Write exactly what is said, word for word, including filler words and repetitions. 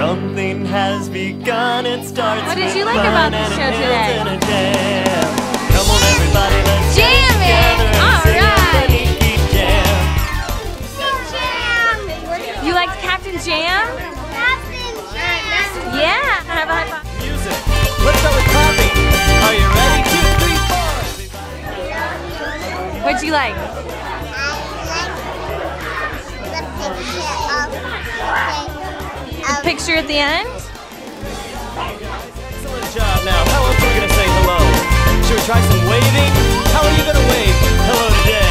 Something has begun, it starts. What did you like about the show today? Come on everybody, let's jam it! Alright! Captain Jam! You liked Captain Jam? Captain Jam! Yeah! Have a high five. Music. Let's start with clapping. Are you ready? Two, three, four! Everybody. What'd you like? Picture at the end. Excellent job. Now, how else are we gonna say hello? Should we try some waving? How are you gonna wave hello today?